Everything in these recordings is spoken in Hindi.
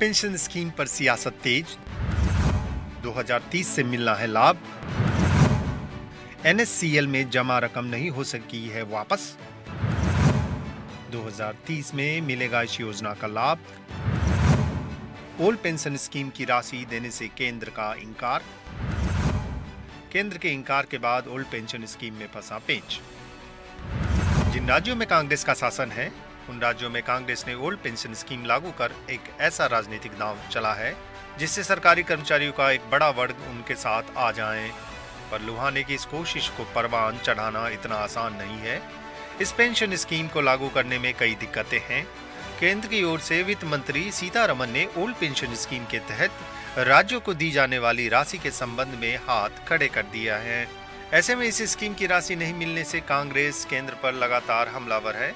पेंशन स्कीम पर सियासत तेज, 2030 से मिलना है लाभ, एनएससीएल में जमा रकम नहीं हो सकी है वापस, 2030 में मिलेगा इस योजना का लाभ, ओल्ड पेंशन स्कीम की राशि देने से केंद्र का इंकार, केंद्र के इंकार के बाद ओल्ड पेंशन स्कीम में फंसा पेंच। जिन राज्यों में कांग्रेस का शासन है उन राज्यों में कांग्रेस ने ओल्ड पेंशन स्कीम लागू कर एक ऐसा राजनीतिक दांव चला है जिससे सरकारी कर्मचारियों का एक बड़ा वर्ग उनके साथ आ जाए, पर लुभाने की इस कोशिश को परवान चढ़ाना इतना आसान नहीं है। इस पेंशन स्कीम को लागू करने में कई दिक्कतें हैं। केंद्र की ओर से वित्त मंत्री सीतारामन ने ओल्ड पेंशन स्कीम के तहत राज्यों को दी जाने वाली राशि के संबंध में हाथ खड़े कर दिया है। ऐसे में इस स्कीम की राशि नहीं मिलने से कांग्रेस केंद्र पर लगातार हमलावर है।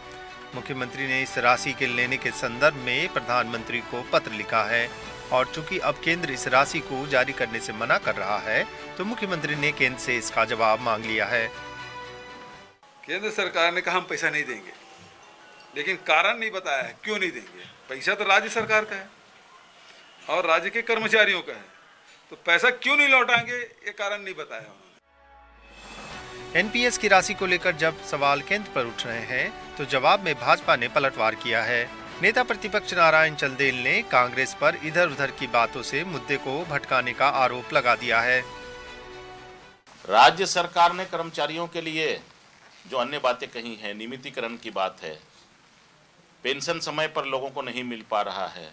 मुख्यमंत्री ने इस राशि के लेने के संदर्भ में प्रधानमंत्री को पत्र लिखा है और चूंकि अब केंद्र इस राशि को जारी करने से मना कर रहा है तो मुख्यमंत्री ने केंद्र से इसका जवाब मांग लिया है। केंद्र सरकार ने कहा हम पैसा नहीं देंगे, लेकिन कारण नहीं बताया है क्यों नहीं देंगे। पैसा तो राज्य सरकार का है और राज्य के कर्मचारियों का है, तो पैसा क्यों नहीं लौटाएंगे ये कारण नहीं बताया उन्होंने। एनपीएस की राशि को लेकर जब सवाल केंद्र पर उठ रहे हैं तो जवाब में भाजपा ने पलटवार किया है। नेता प्रतिपक्ष नारायण चंदेल ने कांग्रेस पर इधर उधर की बातों से मुद्दे को भटकाने का आरोप लगा दिया है। राज्य सरकार ने कर्मचारियों के लिए जो अन्य बातें कही हैं, नियमितीकरण की बात है, पेंशन समय पर लोगों को नहीं मिल पा रहा है,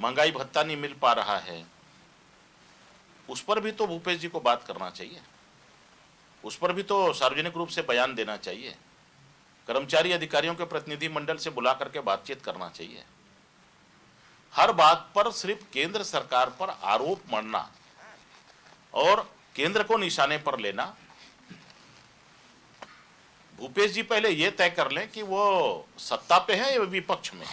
महंगाई भत्ता नहीं मिल पा रहा है, उस पर भी तो भूपेश जी को बात करना चाहिए, उस पर भी तो सार्वजनिक रूप से बयान देना चाहिए, कर्मचारी अधिकारियों के प्रतिनिधि मंडल से बुला करके बातचीत करना चाहिए। हर बात पर सिर्फ केंद्र सरकार पर आरोप मढ़ना और केंद्र को निशाने पर लेना। भूपेश जी पहले ये तय कर लें कि वो सत्ता पे है या विपक्ष में।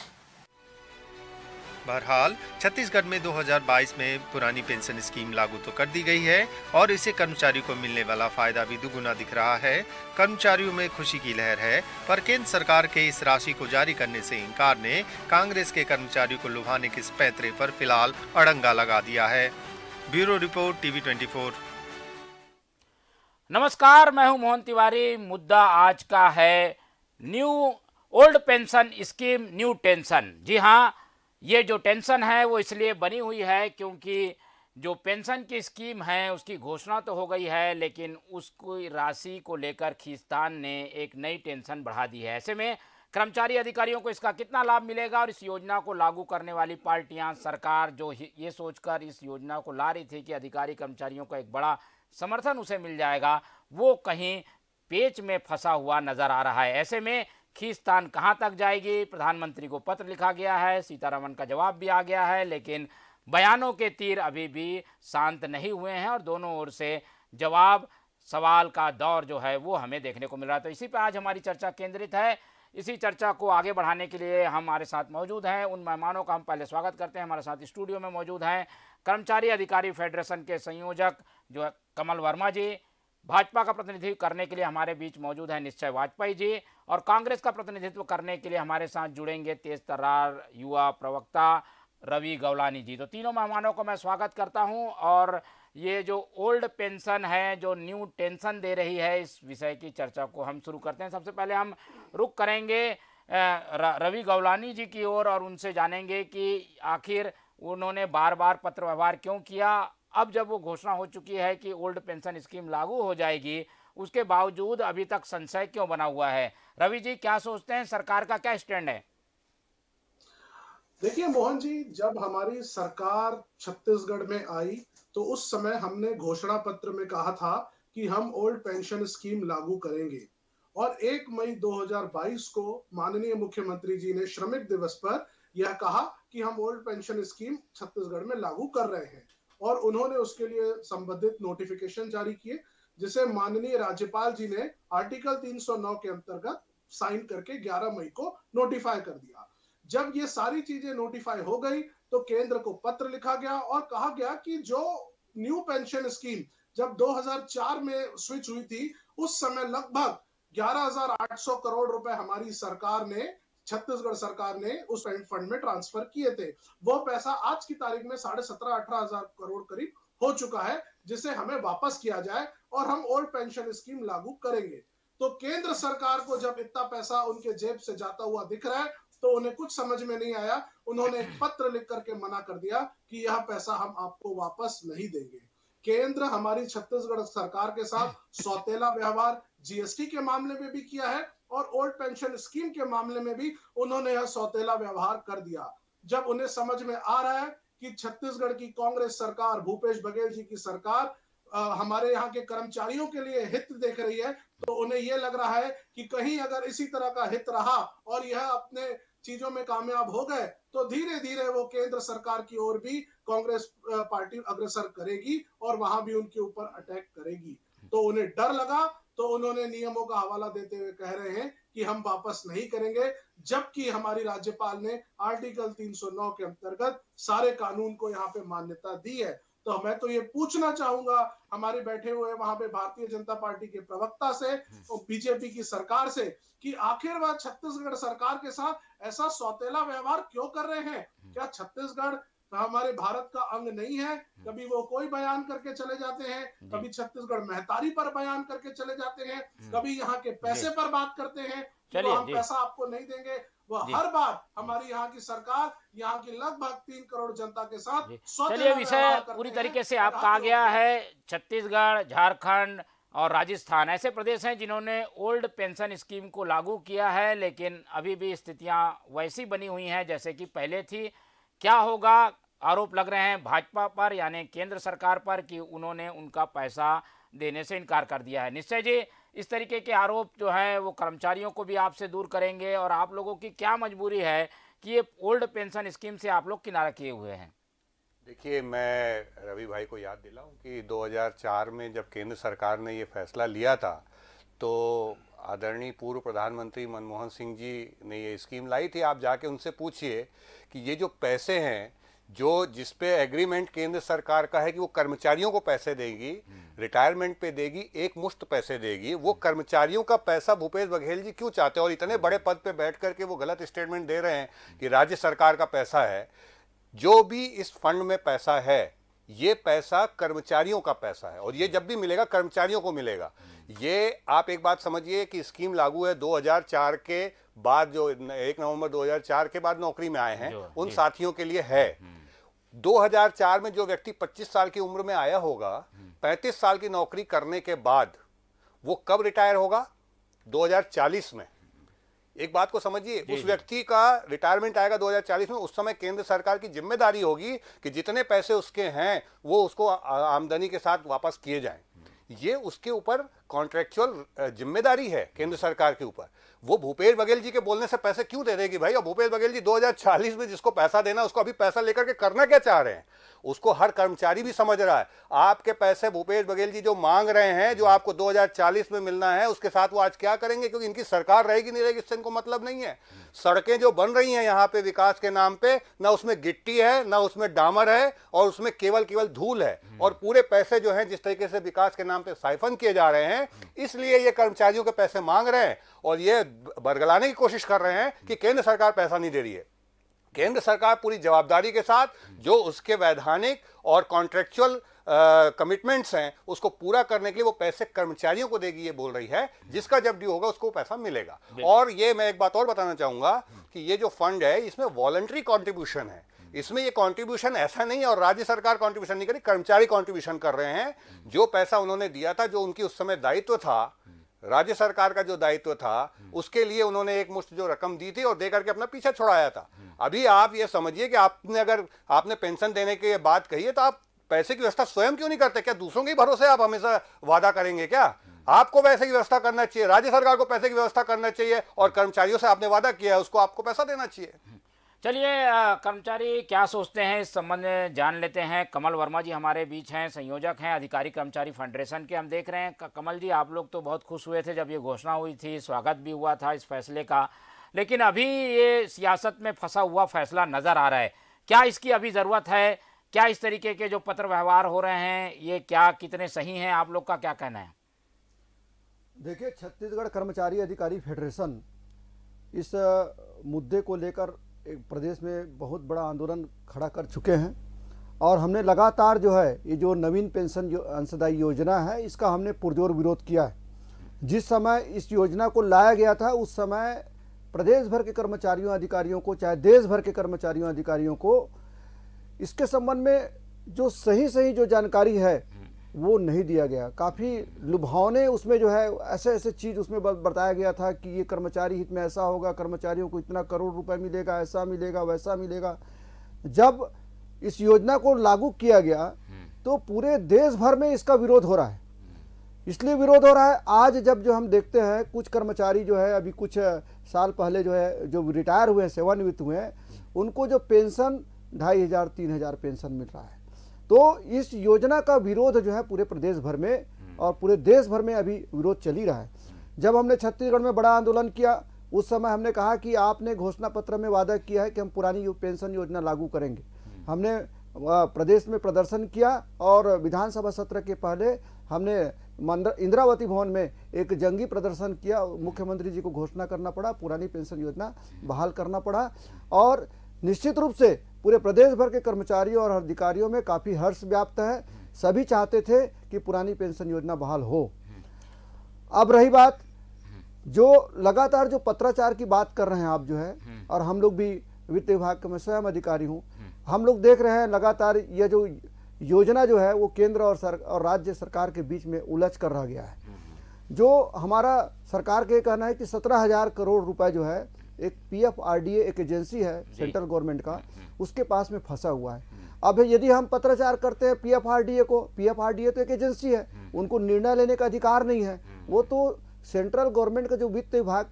बहरहाल छत्तीसगढ़ में 2022 में पुरानी पेंशन स्कीम लागू तो कर दी गई है और इससे कर्मचारी को मिलने वाला फायदा भी दुगुना दिख रहा है। कर्मचारियों में खुशी की लहर है, पर केंद्र सरकार के इस राशि को जारी करने से इंकार ने कांग्रेस के कर्मचारियों को लुभाने के पैतरे पर फिलहाल अड़ंगा लगा दिया है। Bureau report TV 24। नमस्कार, मैं हूँ मोहन तिवारी। मुद्दा आज का है new old pension scheme new tension. जी हाँ, ये जो टेंशन है वो इसलिए बनी हुई है क्योंकि जो पेंशन की स्कीम है उसकी घोषणा तो हो गई है, लेकिन उसको राशि को लेकर खींचतान ने एक नई टेंशन बढ़ा दी है। ऐसे में कर्मचारी अधिकारियों को इसका कितना लाभ मिलेगा और इस योजना को लागू करने वाली पार्टियां, सरकार जो ये सोचकर इस योजना को ला रही थी कि अधिकारी कर्मचारियों का एक बड़ा समर्थन उसे मिल जाएगा, वो कहीं पेच में फंसा हुआ नजर आ रहा है। ऐसे में खींचतान कहाँ तक जाएगी? प्रधानमंत्री को पत्र लिखा गया है, सीतारामन का जवाब भी आ गया है, लेकिन बयानों के तीर अभी भी शांत नहीं हुए हैं और दोनों ओर से जवाब सवाल का दौर जो है वो हमें देखने को मिल रहा है। तो इसी पर आज हमारी चर्चा केंद्रित है। इसी चर्चा को आगे बढ़ाने के लिए हमारे साथ मौजूद हैं उन मेहमानों का हम पहले स्वागत करते हैं। हमारे साथ स्टूडियो में मौजूद हैं कर्मचारी अधिकारी फेडरेशन के संयोजक जो है कमल वर्मा जी, भाजपा का प्रतिनिधित्व करने के लिए हमारे बीच मौजूद है निश्चय वाजपेयी जी, और कांग्रेस का प्रतिनिधित्व करने के लिए हमारे साथ जुड़ेंगे तेज तर्रार युवा प्रवक्ता रवि गौलानी जी। तो तीनों मेहमानों को मैं स्वागत करता हूं और ये जो ओल्ड पेंशन है जो न्यू टेंशन दे रही है, इस विषय की चर्चा को हम शुरू करते हैं। सबसे पहले हम रुख करेंगे रवि गौलानी जी की ओर और उनसे जानेंगे कि आखिर उन्होंने बार बार पत्र व्यवहार क्यों किया। अब जब वो घोषणा हो चुकी है कि ओल्ड पेंशन स्कीम लागू हो जाएगी, उसके बावजूद अभी तक संशय क्यों बना हुआ है? रवि जी, क्या सोचते हैं, सरकार का क्या स्टैंड है? देखिए मोहन जी, जब हमारी सरकार छत्तीसगढ़ में आई तो उस समय हमने घोषणा पत्र में कहा था कि हम ओल्ड पेंशन स्कीम लागू करेंगे और 1 मई 2022 को माननीय मुख्यमंत्री जी ने श्रमिक दिवस पर यह कहा कि हम ओल्ड पेंशन स्कीम छत्तीसगढ़ में लागू कर रहे हैं और उन्होंने उसके लिए संबंधित नोटिफिकेशन जारी किए जिसे माननीय राज्यपाल जी ने आर्टिकल 309 के अंतर्गत साइन करके 11 मई को नोटिफाई कर दिया। जब ये सारी चीजें नोटिफाई हो गई तो केंद्र को पत्र लिखा गया और कहा गया कि जो न्यू पेंशन स्कीम जब 2004 में स्विच हुई थी उस समय लगभग 11,800 करोड़ रुपए हमारी सरकार ने छत्तीसगढ़ सरकार ने उस फंड में ट्रांसफर किए थे। वह पैसा आज की तारीख में 17,500-18,000 करोड़ करीब हो चुका है, जिसे हमें वापस किया जाए और हम ओल्ड पेंशन स्कीम लागू करेंगे। तो केंद्र सरकार को जब इतना पैसा उनके जेब से जाता हुआ दिख रहा है तो उन्हें कुछ समझ में नहीं आया। उन्होंने एक पत्र लिख करके मना कर दिया कि यह पैसा हम आपको वापस नहीं देंगे। केंद्र हमारी छत्तीसगढ़ सरकार के साथ सौतेला व्यवहार जीएसटी के मामले में भी किया है और ओल्ड पेंशन स्कीम के मामले में भी उन्होंने यह सौतेला व्यवहार कर दिया। जब उन्हें समझ में आ रहा है कि छत्तीसगढ़ की कांग्रेस सरकार, भूपेश बघेल जी की सरकार हमारे यहाँ के कर्मचारियों के लिए हित देख रही है, तो उन्हें यह लग रहा है कि कहीं अगर इसी तरह का हित रहा और यह अपने चीजों में कामयाब हो गए तो धीरे धीरे वो केंद्र सरकार की ओर भी कांग्रेस पार्टी अग्रसर करेगी और वहां भी उनके ऊपर अटैक करेगी। तो उन्हें डर लगा, तो उन्होंने नियमों का हवाला देते हुए कह रहे हैं कि हम वापस नहीं करेंगे, जबकि हमारी राज्यपाल ने आर्टिकल 309 के अंतर्गत सारे कानून को यहाँ पे मान्यता दी है। तो मैं तो ये पूछना चाहूंगा हमारे बैठे हुए वहां पे भारतीय जनता पार्टी के प्रवक्ता से और बीजेपी की सरकार से कि आखिर वह छत्तीसगढ़ सरकार के साथ ऐसा सौतेला व्यवहार क्यों कर रहे हैं? क्या छत्तीसगढ़ हमारे भारत का अंग नहीं है? कभी वो कोई बयान करके चले जाते हैं, कभी छत्तीसगढ़ महतारी पर बयान करके चले जाते हैं, कभी यहाँ के पैसे पर बात करते हैं, तो हम पैसा आपको नहीं देंगे। वह हर बार हमारी यहाँ की सरकार यहाँ की लगभग 3 करोड़ जनता के साथ। चलिए, विषय पूरी तरीके से आपका आ गया है। छत्तीसगढ़, झारखंड और राजस्थान ऐसे प्रदेश हैं जिन्होंने ओल्ड पेंशन स्कीम को लागू किया है, लेकिन अभी भी स्थितियां वैसी बनी हुई हैं जैसे कि पहले थी। क्या होगा? आरोप लग रहे हैं भाजपा पर, यानी केंद्र सरकार पर, कि उन्होंने उनका पैसा देने से इनकार कर दिया है। निश्चय जी, इस तरीके के आरोप जो है वो कर्मचारियों को भी आपसे दूर करेंगे, और आप लोगों की क्या मजबूरी है कि ये ओल्ड पेंशन स्कीम से आप लोग किनारा किए हुए हैं? देखिए, मैं रवि भाई को याद दिलाऊं कि 2004 में जब केंद्र सरकार ने ये फैसला लिया था तो आदरणीय पूर्व प्रधानमंत्री मनमोहन सिंह जी ने ये स्कीम लाई थी। आप जाके उनसे पूछिए कि ये जो पैसे हैं, जो जिसपे एग्रीमेंट केंद्र सरकार का है कि वो कर्मचारियों को पैसे देगी, रिटायरमेंट पे देगी, एक मुश्त पैसे देगी, वो कर्मचारियों का पैसा भूपेश बघेल जी क्यों चाहते हैं? और इतने बड़े पद पे बैठ करके वो गलत स्टेटमेंट दे रहे हैं कि राज्य सरकार का पैसा है। जो भी इस फंड में पैसा है, ये पैसा कर्मचारियों का पैसा है, और ये जब भी मिलेगा कर्मचारियों को मिलेगा। ये आप एक बात समझिए कि स्कीम लागू है 2004 के बाद, जो 1 नवंबर 2004 के बाद नौकरी में आए हैं उन साथियों के लिए है। 2004 में जो व्यक्ति 25 साल की उम्र में आया होगा, 35 साल की नौकरी करने के बाद वो कब रिटायर होगा? 2040 में। एक बात को समझिए, उस व्यक्ति का रिटायरमेंट आएगा 2040 में। उस समय केंद्र सरकार की जिम्मेदारी होगी कि जितने पैसे उसके हैं वो उसको आमदनी के साथ वापस किए जाएं। ये उसके ऊपर कॉन्ट्रैक्चुअल जिम्मेदारी है केंद्र सरकार के ऊपर। वो भूपेश बघेल जी के बोलने से पैसे क्यों दे देगी भाई? और भूपेश बघेल जी 2040 में जिसको पैसा देना, उसको अभी पैसा लेकर के करना क्या चाह रहे हैं, उसको हर कर्मचारी भी समझ रहा है। आपके पैसे भूपेश बघेल जी जो मांग रहे हैं, जो आपको 2040 में मिलना है, उसके साथ वो आज क्या करेंगे? क्योंकि इनकी सरकार रहेगी नहीं रहेगी इससे इनको मतलब नहीं है। सड़कें जो बन रही हैं यहाँ पे विकास के नाम पे, ना उसमें गिट्टी है, ना उसमें डामर है, और उसमें केवल धूल है। और पूरे पैसे जो है जिस तरीके से विकास के नाम पे साइफन किए जा रहे हैं, इसलिए ये कर्मचारियों के पैसे मांग रहे हैं और ये बरगलाने की कोशिश कर रहे हैं कि केंद्र सरकार पैसा नहीं दे रही है। केंद्र सरकार पूरी जवाबदारी के साथ जो उसके वैधानिक और कॉन्ट्रैक्चुअल कमिटमेंट्स हैं उसको पूरा करने के लिए वो पैसे कर्मचारियों को देगी ये बोल रही है। जिसका जब ड्यू होगा उसको पैसा मिलेगा। और ये मैं एक बात और बताना चाहूँगा कि ये जो फंड है इसमें वॉलंटरी कॉन्ट्रीब्यूशन है, इसमें ये कंट्रीब्यूशन ऐसा नहीं है और राज्य सरकार कंट्रीब्यूशन नहीं कर रही, कर्मचारी कंट्रीब्यूशन कर रहे हैं। जो पैसा उन्होंने दिया था, जो उनकी उस समय दायित्व था, राज्य सरकार का जो दायित्व था, उसके लिए उन्होंने एक मुश्त जो रकम दी थी और दे करके अपना पीछा छुड़ाया था। अभी आप ये समझिए कि आपने अगर आपने पेंशन देने की बात कही है तो आप पैसे की व्यवस्था स्वयं क्यों नहीं करते? क्या दूसरों के भरोसे आप हमेशा वादा करेंगे क्या? आपको पैसे की व्यवस्था करना चाहिए, राज्य सरकार को पैसे की व्यवस्था करना चाहिए, और कर्मचारियों से आपने वादा किया है उसको आपको पैसा देना चाहिए। चलिए, कर्मचारी क्या सोचते हैं इस संबंध में जान लेते हैं। कमल वर्मा जी हमारे बीच हैं, संयोजक हैं अधिकारी कर्मचारी फेडरेशन के। हम देख रहे हैं कमल जी, आप लोग तो बहुत खुश हुए थे जब ये घोषणा हुई थी, स्वागत भी हुआ था इस फैसले का, लेकिन अभी ये सियासत में फंसा हुआ फैसला नज़र आ रहा है। क्या इसकी अभी ज़रूरत है? क्या इस तरीके के जो पत्र व्यवहार हो रहे हैं ये क्या कितने सही हैं? आप लोग का क्या कहना है? देखिए, छत्तीसगढ़ कर्मचारी अधिकारी फेडरेशन इस मुद्दे को लेकर प्रदेश में बहुत बड़ा आंदोलन खड़ा कर चुके हैं और हमने लगातार जो है ये जो नवीन पेंशन जो अंशदायी योजना है इसका हमने पुरजोर विरोध किया है। जिस समय इस योजना को लाया गया था उस समय प्रदेश भर के कर्मचारियों अधिकारियों को चाहे देश भर के कर्मचारियों अधिकारियों को इसके संबंध में जो सही जो जानकारी है वो नहीं दिया गया। काफ़ी लुभावने उसमें जो है ऐसे चीज़ उसमें बताया गया था कि ये कर्मचारी हित में ऐसा होगा, कर्मचारियों को इतना करोड़ रुपए मिलेगा, ऐसा मिलेगा वैसा मिलेगा। जब इस योजना को लागू किया गया तो पूरे देश भर में इसका विरोध हो रहा है, इसलिए विरोध हो रहा है। आज जब जो हम देखते हैं कुछ कर्मचारी जो है अभी कुछ साल पहले जो है जो रिटायर हुए हैं, सेवानिवृत्त हुए हैं, उनको जो पेंशन 2500 3,000 पेंशन मिल रहा है। तो इस योजना का विरोध जो है पूरे प्रदेश भर में और पूरे देश भर में अभी विरोध चल ही रहा है। जब हमने छत्तीसगढ़ में बड़ा आंदोलन किया उस समय हमने कहा कि आपने घोषणा पत्र में वादा किया है कि हम पुरानी पेंशन योजना लागू करेंगे। हमने प्रदेश में प्रदर्शन किया और विधानसभा सत्र के पहले हमने इंद्रावती भवन में एक जंगी प्रदर्शन किया। मुख्यमंत्री जी को घोषणा करना पड़ा, पुरानी पेंशन योजना बहाल करना पड़ा और निश्चित रूप से पूरे प्रदेश भर के कर्मचारियों और अधिकारियों में काफ़ी हर्ष व्याप्त है। सभी चाहते थे कि पुरानी पेंशन योजना बहाल हो। अब रही बात जो लगातार जो पत्राचार की बात कर रहे हैं आप जो है, और हम लोग भी वित्त विभाग के मैं स्वयं अधिकारी हूँ, हम लोग देख रहे हैं लगातार यह जो योजना जो है वो केंद्र और राज्य सरकार के बीच में उलझ कर रह गया है। जो हमारा सरकार के कहना है कि 17,000 करोड़ रुपए जो है एक PFRDA एक एजेंसी है सेंट्रल गवर्नमेंट का, उसके पास में फंसा हुआ है। अब यदि हम पत्राचार करते हैं PFRDA को, PFRDA तो एक एजेंसी है, उनको निर्णय लेने का अधिकार नहीं है, वो तो सेंट्रल गवर्नमेंट का जो वित्त विभाग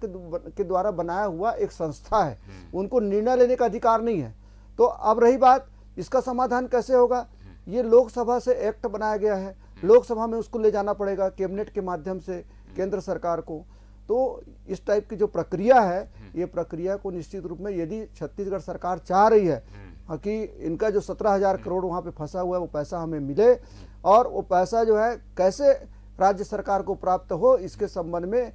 के द्वारा बनाया हुआ एक संस्था है, उनको निर्णय लेने का अधिकार नहीं है। तो अब रही बात इसका समाधान कैसे होगा। ये लोकसभा से एक्ट बनाया गया है, लोकसभा में उसको ले जाना पड़ेगा कैबिनेट के माध्यम से केंद्र सरकार को। तो इस टाइप की जो प्रक्रिया है ये प्रक्रिया को निश्चित रूप में यदि छत्तीसगढ़ सरकार चाह रही है कि इनका जो 17,000 करोड़ वहाँ पे फंसा हुआ है वो पैसा हमें मिले और वो पैसा जो है कैसे राज्य सरकार को प्राप्त हो, इसके संबंध में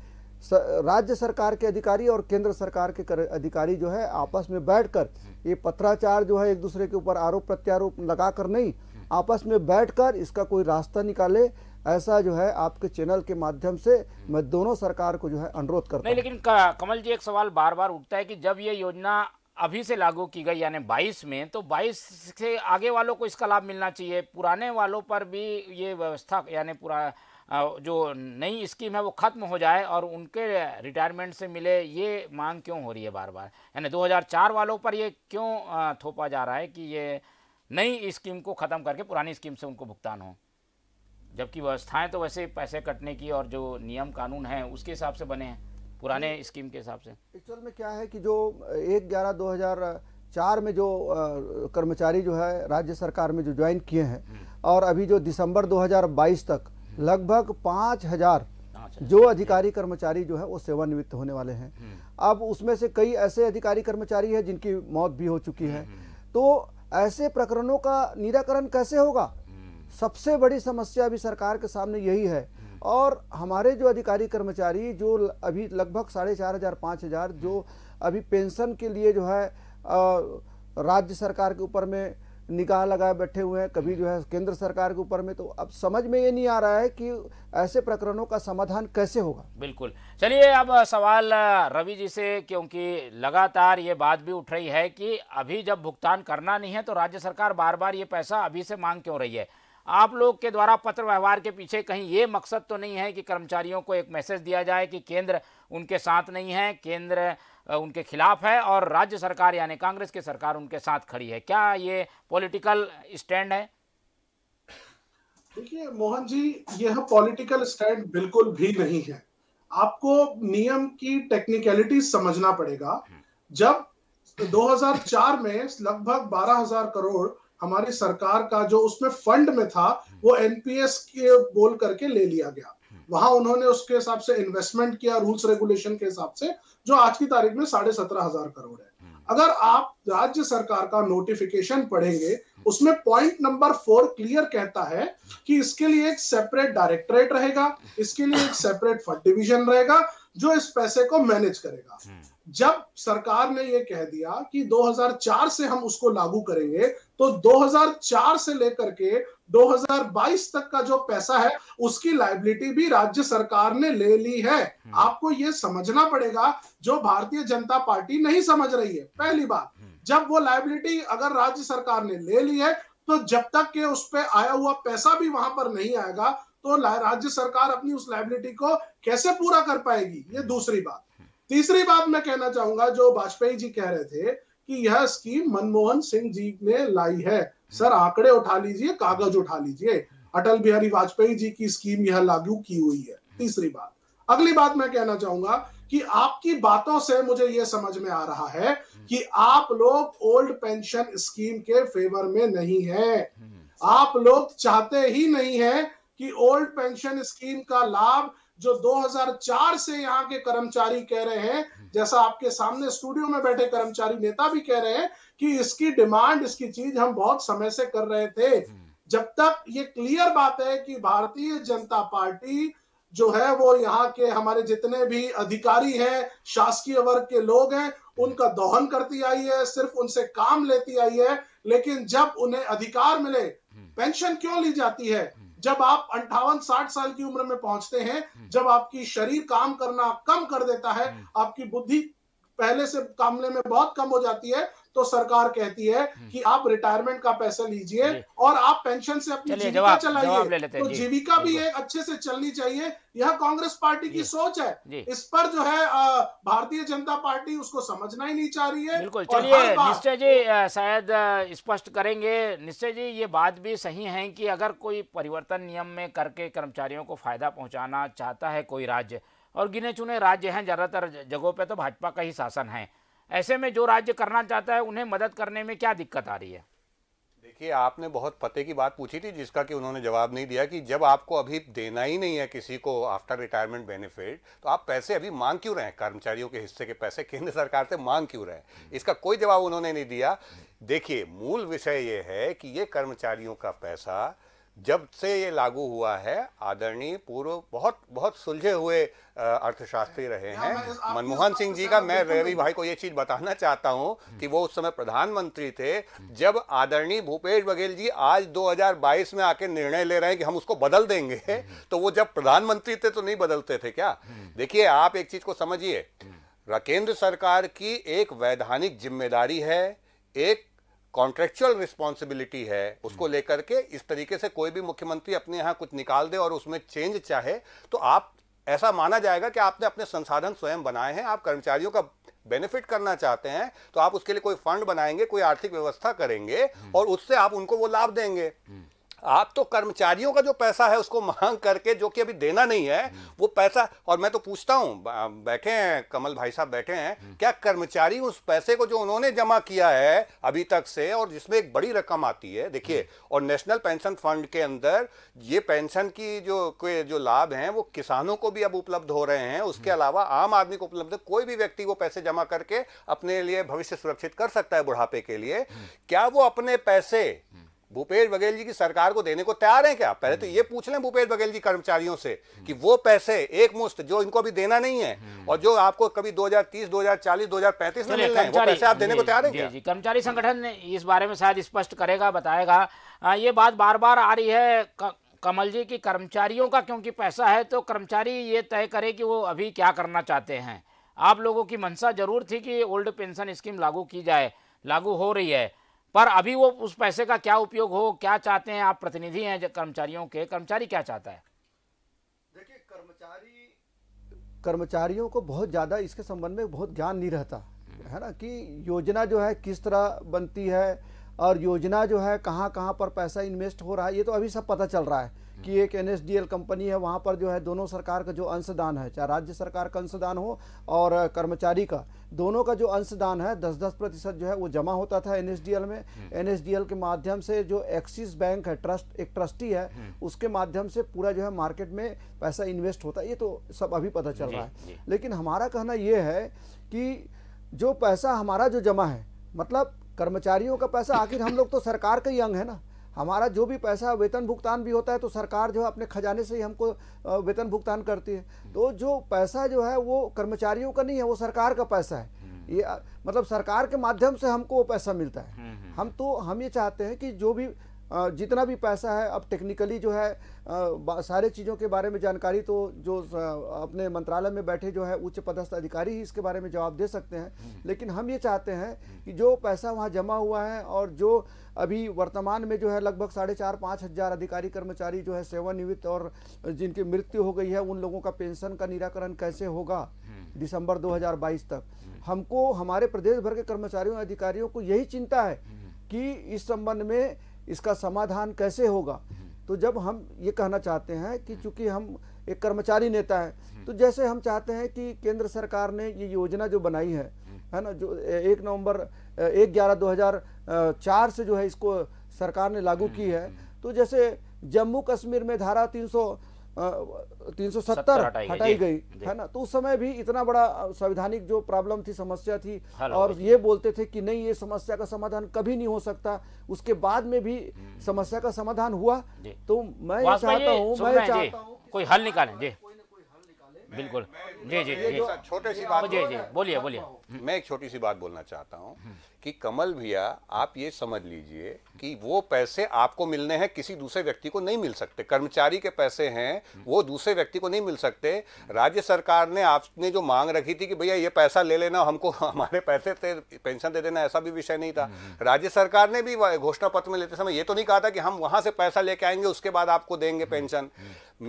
राज्य सरकार के अधिकारी और केंद्र सरकार के अधिकारी जो है आपस में बैठकर, ये पत्राचार जो है एक दूसरे के ऊपर आरोप प्रत्यारोप लगाकर नहीं, आपस में बैठकर इसका कोई रास्ता निकाले। ऐसा जो है आपके चैनल के माध्यम से मैं दोनों सरकार को जो है अनुरोध करता हूं। लेकिन कमल जी एक सवाल बार बार उठता है कि जब ये योजना अभी से लागू की गई यानी 22 में, तो 22 से आगे वालों को इसका लाभ मिलना चाहिए, पुराने वालों पर भी ये व्यवस्था यानी जो नई स्कीम है वो खत्म हो जाए और उनके रिटायरमेंट से मिले, ये मांग क्यों हो रही है बार बार? यानी 2004 वालों पर ये क्यों थोपा जा रहा है कि ये नई स्कीम को ख़त्म करके पुरानी स्कीम से उनको भुगतान हो, जबकि व्यवस्थाएं तो वैसे पैसे कटने की और जो नियम कानून हैं उसके हिसाब से बने हैं पुराने स्कीम के हिसाब से। एक्चुअल में क्या है कि जो 1/11/2004 में जो कर्मचारी जो है राज्य सरकार में जो ज्वाइन किए हैं और अभी जो दिसंबर 2022 तक लगभग 5,000 जो अधिकारी कर्मचारी जो है वो सेवानिवृत्त होने वाले हैं। अब उसमें से कई ऐसे अधिकारी कर्मचारी हैं जिनकी मौत भी हो चुकी है, तो ऐसे प्रकरणों का निराकरण कैसे होगा? सबसे बड़ी समस्या अभी सरकार के सामने यही है। और हमारे जो अधिकारी कर्मचारी जो अभी लगभग 4,500 5,000 जो अभी पेंशन के लिए जो है राज्य सरकार के ऊपर में निगाह लगाए बैठे हुए हैं, कभी जो है केंद्र सरकार के ऊपर में, तो अब समझ में ये नहीं आ रहा है कि ऐसे प्रकरणों का समाधान कैसे होगा। बिल्कुल, चलिए अब सवाल रवि जी से, क्योंकि लगातार ये बात भी उठ रही है कि अभी जब भुगतान करना नहीं है तो राज्य सरकार बार बार ये पैसा अभी से मांग क्यों रही है? आप लोग के द्वारा पत्र व्यवहार के पीछे कहीं ये मकसद तो नहीं है कि कर्मचारियों को एक मैसेज दिया जाए कि केंद्र उनके साथ नहीं है, केंद्र उनके खिलाफ है और राज्य सरकार यानी कांग्रेस की सरकार उनके साथ खड़ी है? क्या ये पॉलिटिकल स्टैंड है? देखिए मोहन जी, यह पॉलिटिकल स्टैंड बिल्कुल भी नहीं है। आपको नियम की टेक्निकलिटी समझना पड़ेगा। जब 2004 में लगभग 12,000 करोड़ हमारी सरकार का जो उसमें फंड में था वो एनपीएस के बोल करके ले लिया गया, वहां उन्होंने उसके हिसाब से इन्वेस्टमेंट किया रूल्स रेगुलेशन के हिसाब से, जो आज की तारीख में 17,500 करोड़ है। अगर आप राज्य सरकार का नोटिफिकेशन पढ़ेंगे उसमें पॉइंट नंबर 4 क्लियर कहता है कि इसके लिए एक सेपरेट डायरेक्टरेट रहेगा, इसके लिए एक सेपरेट फंड डिविजन रहेगा जो इस पैसे को मैनेज करेगा। जब सरकार ने यह कह दिया कि 2004 से हम उसको लागू करेंगे, तो 2004 से लेकर के 2022 तक का जो पैसा है उसकी लायबिलिटी भी राज्य सरकार ने ले ली है। आपको यह समझना पड़ेगा, जो भारतीय जनता पार्टी नहीं समझ रही है। पहली बात, जब वो लायबिलिटी अगर राज्य सरकार ने ले ली है, तो जब तक के उस पर आया हुआ पैसा भी वहां पर नहीं आएगा, तो राज्य सरकार अपनी उस लायबिलिटी को कैसे पूरा कर पाएगी। ये दूसरी बात। तीसरी बात मैं कहना चाहूंगा, जो वाजपेयी जी कह रहे थे कि यह स्कीम मनमोहन सिंह जी ने लाई है, सर आंकड़े उठा लीजिए, कागज उठा लीजिए, अटल बिहारी वाजपेयी जी की स्कीम यह लागू की हुई है। तीसरी बात। अगली बात मैं कहना चाहूंगा कि आपकी बातों से मुझे यह समझ में आ रहा है कि आप लोग ओल्ड पेंशन स्कीम के फेवर में नहीं है। आप लोग चाहते ही नहीं है कि ओल्ड पेंशन स्कीम का लाभ जो 2004 से यहाँ के कर्मचारी कह रहे हैं, जैसा आपके सामने स्टूडियो में बैठे कर्मचारी नेता भी कह रहे हैं कि इसकी डिमांड, इसकी चीज हम बहुत समय से कर रहे थे। जब तक ये क्लियर बात है कि भारतीय जनता पार्टी जो है वो यहाँ के हमारे जितने भी अधिकारी हैं, शासकीय वर्ग के लोग हैं, उनका दोहन करती आई है, सिर्फ उनसे काम लेती आई है। लेकिन जब उन्हें अधिकार मिले, पेंशन क्यों ली जाती है? जब आप 58-60 साल की उम्र में पहुंचते हैं, जब आपकी शरीर काम करना कम कर देता है, आपकी बुद्धि पहले से कामने में बहुत कम हो जाती है, तो सरकार कहती है कि आप रिटायरमेंट का पैसा लीजिए और आप पेंशन से अपनी जीविका चलाइए। तो जीविका भी एक अच्छे से चलनी चाहिए, यह कांग्रेस पार्टी की सोच है। इस पर जो है भारतीय जनता पार्टी उसको समझना ही नहीं चाह रही है। बिल्कुल। चलिए निश्चय जी शायद स्पष्ट करेंगे। निश्चय जी ये बात भी सही है कि अगर कोई परिवर्तन नियम में करके कर्मचारियों को फायदा पहुँचाना चाहता है कोई राज्य, और गिने चुने राज्य हैं, ज़्यादातर जगहों पे तो भाजपा का ही शासन है, ऐसे में जो राज्य करना चाहता है उन्हें मदद करने में क्या दिक्कत आ रही है? देखिए आपने बहुत पते की बात पूछी थी, जिसका कि उन्होंने जवाब नहीं दिया कि जब आपको अभी देना ही नहीं है किसी को आफ्टर रिटायरमेंट बेनिफिट, तो आप पैसे अभी मांग क्यों रहे हैं? कर्मचारियों के हिस्से के पैसे केंद्र सरकार से मांग क्यों रहे हैं? इसका कोई जवाब उन्होंने नहीं दिया। देखिए मूल विषय ये है कि ये कर्मचारियों का पैसा जब से ये लागू हुआ है, आदरणीय पूर्व बहुत सुलझे हुए अर्थशास्त्री रहे हैं मनमोहन सिंह जी का, मैं रवि भाई को ये चीज़ बताना चाहता हूं कि वो उस समय प्रधानमंत्री थे जब आदरणीय भूपेश बघेल जी आज 2022 में आके निर्णय ले रहे हैं कि हम उसको बदल देंगे, तो वो जब प्रधानमंत्री थे तो नहीं बदलते थे क्या? देखिए आप एक चीज़ को समझिए, केंद्र सरकार की एक वैधानिक जिम्मेदारी है, एक कॉन्ट्रेक्चुअल रिस्पॉन्सिबिलिटी है, उसको लेकर के इस तरीके से कोई भी मुख्यमंत्री अपने यहाँ कुछ निकाल दे और उसमें चेंज चाहे तो आप ऐसा माना जाएगा कि आपने अपने संसाधन स्वयं बनाए हैं, आप कर्मचारियों का बेनिफिट करना चाहते हैं, तो आप उसके लिए कोई फंड बनाएंगे, कोई आर्थिक व्यवस्था करेंगे और उससे आप उनको वो लाभ देंगे। आप तो कर्मचारियों का जो पैसा है उसको मांग करके, जो कि अभी देना नहीं है वो पैसा, और मैं तो पूछता हूँ, बैठे हैं कमल भाई साहब बैठे हैं, क्या कर्मचारी उस पैसे को जो उन्होंने जमा किया है अभी तक से, और जिसमें एक बड़ी रकम आती है, देखिए और नेशनल पेंशन फंड के अंदर ये पेंशन की जो लाभ हैं वो किसानों को भी अब उपलब्ध हो रहे हैं, उसके अलावा आम आदमी को उपलब्ध, कोई भी व्यक्ति वो पैसे जमा करके अपने लिए भविष्य सुरक्षित कर सकता है बुढ़ापे के लिए। क्या वो अपने पैसे भूपेश बघेल जी की सरकार को देने को तैयार हैं क्या? पहले तो ये पूछ लें भूपेश बघेल जी कर्मचारियों से कि वो पैसे एक मुश्त जो इनको अभी देना नहीं है और जो आपको कभी 2030, 2040, 2035 में मिलना है, वो पैसे आप देने को तैयार हैं क्या? जी कर्मचारी संगठन इस बारे में शायद स्पष्ट करेगा, बताएगा। ये बात बार बार आ रही है कमल जी की, कर्मचारियों का क्योंकि पैसा है तो कर्मचारी ये तय करे कि वो अभी क्या करना चाहते हैं। आप लोगों की मंशा जरूर थी कि ओल्ड पेंशन स्कीम लागू की जाए, लागू हो रही है, पर अभी वो उस पैसे का क्या उपयोग हो, क्या चाहते हैं आप? प्रतिनिधि हैं जो कर्मचारियों के, कर्मचारी क्या चाहता है? देखिए कर्मचारियों को बहुत ज़्यादा इसके संबंध में बहुत ज्ञान नहीं रहता है ना, कि योजना जो है किस तरह बनती है और योजना जो है कहाँ पर पैसा इन्वेस्ट हो रहा है, ये तो अभी सब पता चल रहा है कि एक एनएसडीएल कंपनी है, वहाँ पर जो है दोनों सरकार का जो अंशदान है, चाहे राज्य सरकार का अंशदान हो और कर्मचारी का, दोनों का जो अंशदान है 10-10% जो है वो जमा होता था एनएसडीएल में। एनएसडीएल के माध्यम से जो एक्सिस बैंक है, ट्रस्ट एक ट्रस्टी है, उसके माध्यम से पूरा जो है मार्केट में पैसा इन्वेस्ट होता है, ये तो सब अभी पता चल रहा है। लेकिन हमारा कहना ये है कि जो पैसा हमारा जो जमा है, मतलब कर्मचारियों का पैसा, आखिर हम लोग तो सरकार के ही अंग है ना, हमारा जो भी पैसा वेतन भुगतान भी होता है तो सरकार जो है अपने खजाने से ही हमको वेतन भुगतान करती है, तो जो पैसा जो है वो कर्मचारियों का नहीं है, वो सरकार का पैसा है। ये मतलब सरकार के माध्यम से हमको वो पैसा मिलता है। हम ये चाहते हैं कि जो भी जितना भी पैसा है, अब टेक्निकली जो है सारे चीज़ों के बारे में जानकारी तो जो अपने मंत्रालय में बैठे जो है उच्च पदस्थ अधिकारी ही इसके बारे में जवाब दे सकते हैं, लेकिन हम ये चाहते हैं कि जो पैसा वहाँ जमा हुआ है और जो अभी वर्तमान में जो है लगभग 4,500-5,000 अधिकारी कर्मचारी जो है सेवानिवृत्त और जिनकी मृत्यु हो गई है उन लोगों का पेंशन का निराकरण कैसे होगा दिसंबर 2022 तक। हमको, हमारे प्रदेश भर के कर्मचारियों अधिकारियों को यही चिंता है कि इस संबंध में इसका समाधान कैसे होगा। तो जब हम ये कहना चाहते हैं कि चूंकि हम एक कर्मचारी नेता है, तो जैसे हम चाहते हैं कि केंद्र सरकार ने ये योजना जो बनाई है ना, जो 1/11/2004 से जो है इसको सरकार ने लागू की है, तो जैसे जम्मू कश्मीर में धारा 370 हटाई गई है ना, तो उस समय भी इतना बड़ा संवैधानिक जो प्रॉब्लम थी, समस्या थी, और ये बोलते थे कि नहीं, ये समस्या का समाधान कभी नहीं हो सकता। उसके बाद में भी समस्या का समाधान हुआ। तो मैं चाहता हूँ कोई हल निकालें। जी बिल्कुल, जी जी जी, छोटी सी बात, जी जी, बोलिए बोलिए। मैं एक छोटी सी बात बोलना चाहता हूँ कि कमल भैया, आप ये समझ लीजिए कि वो पैसे आपको मिलने हैं, किसी दूसरे व्यक्ति को नहीं मिल सकते। कर्मचारी के पैसे हैं, वो दूसरे व्यक्ति को नहीं मिल सकते। राज्य सरकार ने आपने जो मांग रखी थी कि भैया ये पैसा ले लेना, हमको हमारे पैसे से पेंशन दे देना, ऐसा भी विषय नहीं था। राज्य सरकार ने भी घोषणा पत्र में लेते समय ये तो नहीं कहा था कि हम वहाँ से पैसा लेके आएंगे, उसके बाद आपको देंगे पेंशन।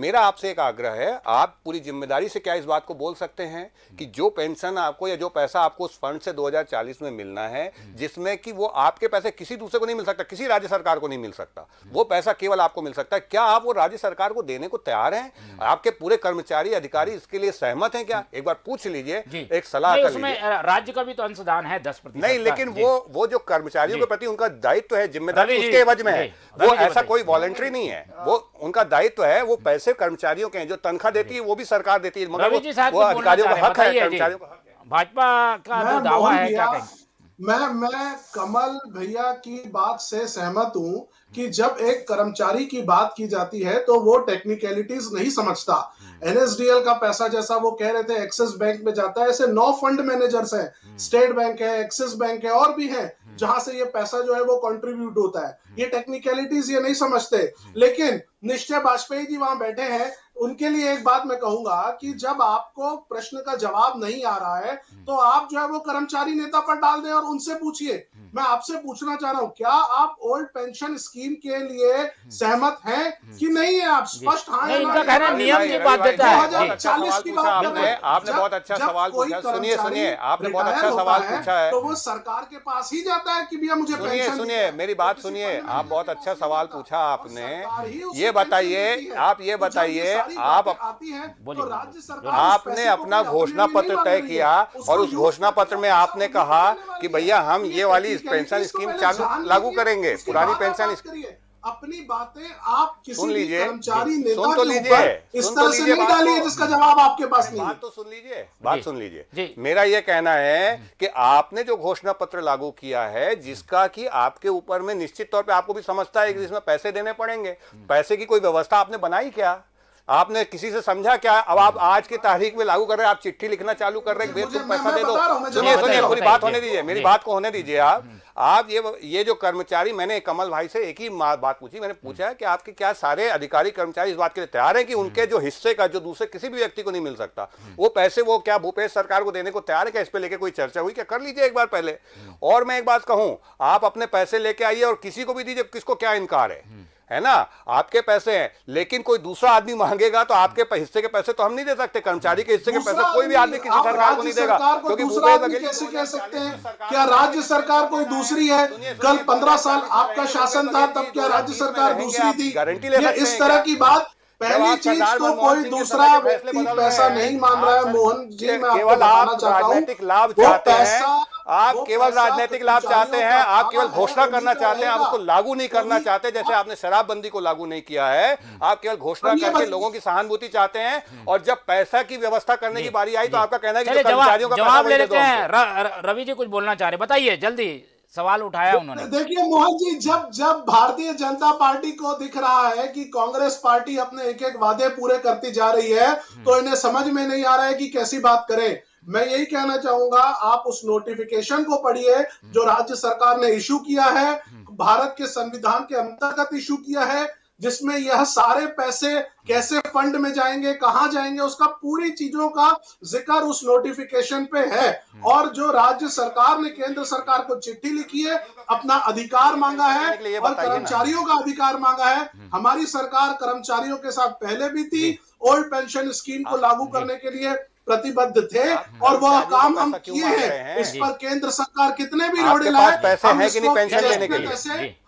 मेरा आपसे एक आग्रह है, आप पूरी जिम्मेदारी से क्या इस बात को बोल सकते हैं कि जो पेंशन आपको या जो पैसा आपको उस फंड से 2040 में मिलना है, जिसमें कि वो आपके पैसे किसी दूसरे को नहीं मिल सकता, किसी राज्य सरकार को नहीं मिल सकता, वो पैसा केवल आपको मिल सकता है, क्या आप वो राज्य सरकार को देने को तैयार हैं? आपके पूरे कर्मचारी अधिकारी इसके लिए सहमत हैं क्या? एक बार पूछ लीजिए, एक सलाह कर लीजिए। राज्य का भी तो अंशदान है 10%। नहीं, लेकिन वो जो कर्मचारियों के प्रति उनका दायित्व है, जिम्मेदारी उसके एवज में है, वो ऐसा कोई वॉलंटरी नहीं है, वो उनका दायित्व है। वो पैसे कर्मचारियों के हैं, जो तनख्वाह देती है वो भी सरकार देती है, मगर वो अधिकारियों का हक है, कर्मचारियों का हक है। भाजपा का जो दावा है, क्या कहेंगे? मैं कमल भैया की बात से सहमत हूं कि जब एक कर्मचारी की बात की जाती है तो वो टेक्निकलिटीज नहीं समझता। एनएसडीएल का पैसा, जैसा वो कह रहे थे, एक्सिस बैंक में जाता है। ऐसे 9 फंड मैनेजर्स हैं, स्टेट बैंक है, एक्सिस बैंक है, और भी हैं, जहां से ये पैसा जो है वो कंट्रीब्यूट होता है। ये टेक्निकलिटीज ये नहीं समझते। लेकिन निश्चय वाजपेयी जी वहां बैठे हैं, उनके लिए एक बात मैं कहूंगा कि जब आपको प्रश्न का जवाब नहीं आ रहा है तो आप जो है वो कर्मचारी नेता पर डाल दें और उनसे पूछिए। मैं आपसे पूछना चाह रहा हूं, क्या आप ओल्ड पेंशन स्कीम के लिए सहमत हैं कि नहीं है? आप स्पष्ट हाँ नहीं, इनका कहना नियम की बात देता है। 2040 की बात है। आपने बहुत अच्छा सवाल पूछा, सुनिए, आपने बहुत अच्छा सवाल पूछा है, तो वो सरकार के पास ही जाता है कि भैया मुझे पेंशन। सुनिए मेरी बात सुनिए, आप बहुत अच्छा सवाल पूछा आपने। ये बताइए, आप ये बताइए, आप आती है तो राज्य सरकार, आपने अपना घोषणा पत्र तय किया और उस घोषणा पत्र में आपने कहा कि भैया हम ये वाली पेंशन स्कीम चालू लागू करेंगे, पुरानी पेंशन स्कीम। अपनी बातें आप किसी कर्मचारी नेता के ऊपर इस तरह से नहीं डालिए जिसका जवाब आपके पास नहीं है। बात तो सुन लीजिए, बात सुन लीजिए। मेरा ये कहना है कि आपने जो घोषणा पत्र लागू किया है, जिसका कि आपके ऊपर में निश्चित तौर पे आपको भी समझता है कि इसमें पैसे देने पड़ेंगे, पैसे की कोई व्यवस्था आपने बनाई क्या? आपने किसी से समझा क्या? अब आप आज की तारीख में लागू कर रहे हैं, आप चिट्ठी लिखना चालू कर रहे हैं, बेतुक पैसा दे दो। सुनिए सुनिए, पूरी बात होने दीजिए, मेरी बात को होने दीजिए। आप ये जो कर्मचारी, मैंने कमल भाई से एक ही बात पूछी, मैंने पूछा है कि आपके क्या सारे अधिकारी कर्मचारी इस बात के लिए तैयार हैं कि उनके जो हिस्से का, जो दूसरे किसी भी व्यक्ति को नहीं मिल सकता, वो पैसे वो क्या भूपेश सरकार को देने को तैयार है? क्या इस पर लेकर कोई चर्चा हुई क्या? कर लीजिए एक बार पहले। और मैं एक बात कहूँ, आप अपने पैसे लेके आइए और किसी को भी दीजिए, किसको क्या इनकार है ना? आपके पैसे हैं, लेकिन कोई दूसरा आदमी मांगेगा तो आपके हिस्से के पैसे तो हम नहीं दे सकते, कर्मचारी के हिस्से के पैसे कोई भी आदमी किसी सरकार को नहीं देगा, क्योंकि दूसरा आदमी कैसे कह सकते हैं? क्या राज्य सरकार कोई दूसरी है? कल 15 साल आपका शासन था, तब क्या राज्य सरकार दूसरी थी? गारंटी ले इस तरह की बात। पहली चीज तो कोई दूसरा व्यक्ति पैसा नहीं मांग रहा है। मोहन जी, केवल आप राजनीतिक लाभ चाहते हैं, आप केवल राजनीतिक लाभ चाहते हैं, आप केवल घोषणा करना चाहते हैं, आप उसको लागू नहीं करना चाहते। जैसे आपने शराबबंदी को लागू नहीं किया है, आप केवल घोषणा करके लोगों की सहानुभूति चाहते हैं, और जब पैसा की व्यवस्था करने की बारी आई तो आपका कहना है कि कर्मचारियों का जवाब ले लेते हैं। रवि जी कुछ बोलना चाह रहे, बताइए, जल्दी सवाल उठाया उन्होंने। देखिए मोहन जी, जब जब भारतीय जनता पार्टी को दिख रहा है कि कांग्रेस पार्टी अपने एक एक वादे पूरे करती जा रही है, तो इन्हें समझ में नहीं आ रहा है कि कैसी बात करें। मैं यही कहना चाहूंगा, आप उस नोटिफिकेशन को पढ़िए जो राज्य सरकार ने इश्यू किया है, भारत के संविधान के अंतर्गत इश्यू किया है, जिसमें यह सारे पैसे कैसे फंड में जाएंगे, कहां जाएंगे, उसका पूरी चीजों का जिक्र उस नोटिफिकेशन पे है। और जो राज्य सरकार ने केंद्र सरकार को चिट्ठी लिखी है, अपना अधिकार मांगा है और कर्मचारियों का अधिकार मांगा है। हमारी सरकार कर्मचारियों के साथ पहले भी थी, ओल्ड पेंशन स्कीम को लागू करने के लिए प्रतिबद्ध थे और वह काम हम किए हैं। इस पर केंद्र सरकार कितने भी रोड़े लाए,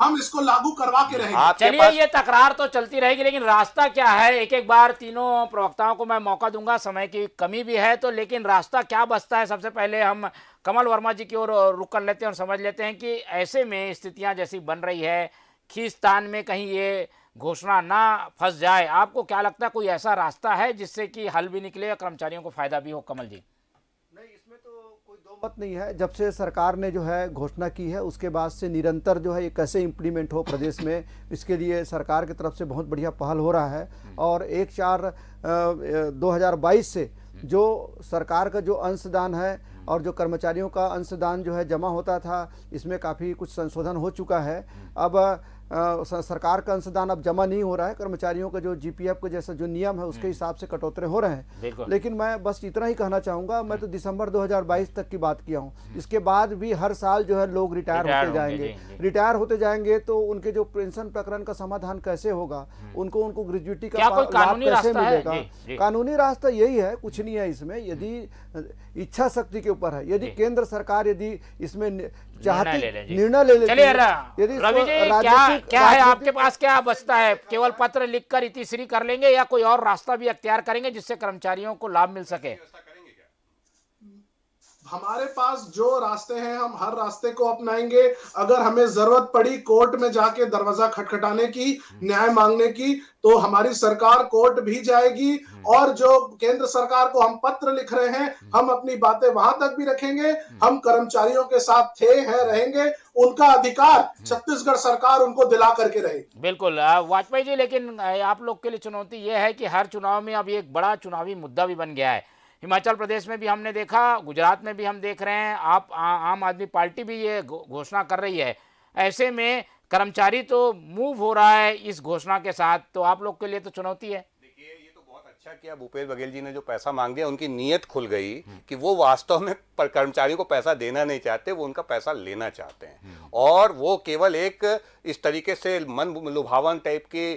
हम इसको लागू करवा के रहेंगे। चलिए, ये तकरार तो चलती रहेगी, लेकिन रास्ता क्या है? एक एक बार तीनों प्रवक्ताओं को मैं मौका दूंगा, समय की कमी भी है तो, लेकिन रास्ता क्या बचता है? सबसे पहले हम कमल वर्मा जी की ओर रुक कर लेते हैं और समझ लेते हैं कि ऐसे में स्थितियां जैसी बन रही है, खींचतान में कहीं ये घोषणा ना फंस जाए। आपको क्या लगता है, कोई ऐसा रास्ता है जिससे कि हल भी निकले और कर्मचारियों को फायदा भी हो? कमल जी, नहीं, इसमें तो कोई दो मत नहीं है। जब से सरकार ने जो है घोषणा की है, उसके बाद से निरंतर जो है ये कैसे इम्प्लीमेंट हो प्रदेश में, इसके लिए सरकार की तरफ से बहुत बढ़िया पहल हो रहा है। और 1/4/2022 से जो सरकार का जो अंशदान है और जो कर्मचारियों का अंशदान जो है जमा होता था, इसमें काफ़ी कुछ संशोधन हो चुका है। अब सरकार का अंशदान अब जमा नहीं हो रहा है, कर्मचारियों का जो जीपीएफ का जैसा जो नियम है उसके हिसाब से कटौती हो रहे हैं। लेकिन मैं बस इतना ही कहना चाहूँगा, मैं तो दिसंबर 2022 तक की बात किया हूँ, इसके बाद भी हर साल जो है लोग रिटायर होते जाएंगे तो उनके जो पेंशन प्रकरण का समाधान कैसे होगा, उनको ग्रेजुएटी का लाभ कैसे मिलेगा? कानूनी रास्ता यही है, कुछ नहीं है इसमें। यदि इच्छा शक्ति के ऊपर है, यदि केंद्र सरकार यदि इसमें चाहती निर्णय ले लेती है, यदि क्या है आपके पास, क्या बचता है? केवल पत्र लिखकर इतिश्री कर लेंगे या कोई और रास्ता भी अख्तियार करेंगे जिससे कर्मचारियों को लाभ मिल सके? हमारे पास जो रास्ते हैं, हम हर रास्ते को अपनाएंगे। अगर हमें जरूरत पड़ी कोर्ट में जाके दरवाजा खटखटाने की, न्याय मांगने की, तो हमारी सरकार कोर्ट भी जाएगी। और जो केंद्र सरकार को हम पत्र लिख रहे हैं, हम अपनी बातें वहां तक भी रखेंगे। हम कर्मचारियों के साथ थे, हैं, रहेंगे। उनका अधिकार छत्तीसगढ़ सरकार उनको दिला करके रहेगी। बिल्कुल वाजपेयी जी, लेकिन आप लोग के लिए चुनौती ये है कि हर चुनाव में अब एक बड़ा चुनावी मुद्दा भी बन गया है। हिमाचल प्रदेश में भी हमने देखा, गुजरात में भी हम देख रहे हैं, आप आम आदमी पार्टी भी ये घोषणा कर रही है। ऐसे में कर्मचारी तो मूव हो रहा है इस घोषणा के साथ, तो आप लोग के लिए तो चुनौती है। देखिए, ये तो बहुत अच्छा किया भूपेश बघेल जी ने जो पैसा मांग दिया, उनकी नीयत खुल गई कि वो वास्तव में कर्मचारियों को पैसा देना नहीं चाहते, वो उनका पैसा लेना चाहते हैं। और वो केवल एक इस तरीके से मन लुभावन टाइप के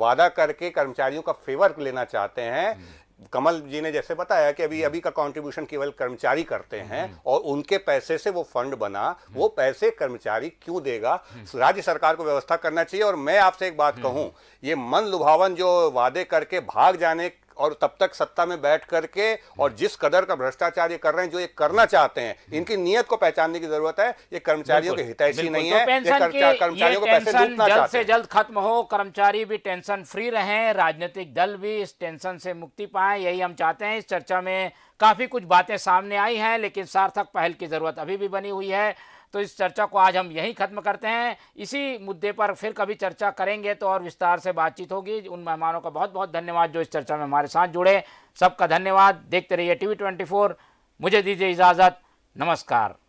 वादा करके कर्मचारियों का फेवर लेना चाहते हैं। कमल जी ने जैसे बताया कि अभी अभी का कंट्रीब्यूशन केवल कर्मचारी करते हैं और उनके पैसे से वो फंड बना, वो पैसे कर्मचारी क्यों देगा? राज्य सरकार को व्यवस्था करना चाहिए। और मैं आपसे एक बात कहूं, ये मन लुभावन जो वादे करके भाग जाने और तब तक सत्ता में बैठ करके और जिस कदर का भ्रष्टाचार ये कर रहे हैं, जो ये करना चाहते हैं, इनकी नीयत को पहचानने की जरूरत है। ये कर्मचारियों के हितैषी नहीं है, कर्मचारियों को पैसे लूटना चाहते हैं। जल्द से जल्द खत्म हो, कर्मचारी भी टेंशन फ्री रहें, राजनीतिक दल भी इस टेंशन से मुक्ति पाएं, यही हम चाहते हैं। इस चर्चा में काफी कुछ बातें सामने आई हैं, लेकिन सार्थक पहल की जरूरत अभी भी बनी हुई है। तो इस चर्चा को आज हम यहीं खत्म करते हैं। इसी मुद्दे पर फिर कभी चर्चा करेंगे तो और विस्तार से बातचीत होगी। उन मेहमानों का बहुत बहुत धन्यवाद जो इस चर्चा में हमारे साथ जुड़े। सबका धन्यवाद। देखते रहिए टीवी 24। मुझे दीजिए इजाज़त। नमस्कार।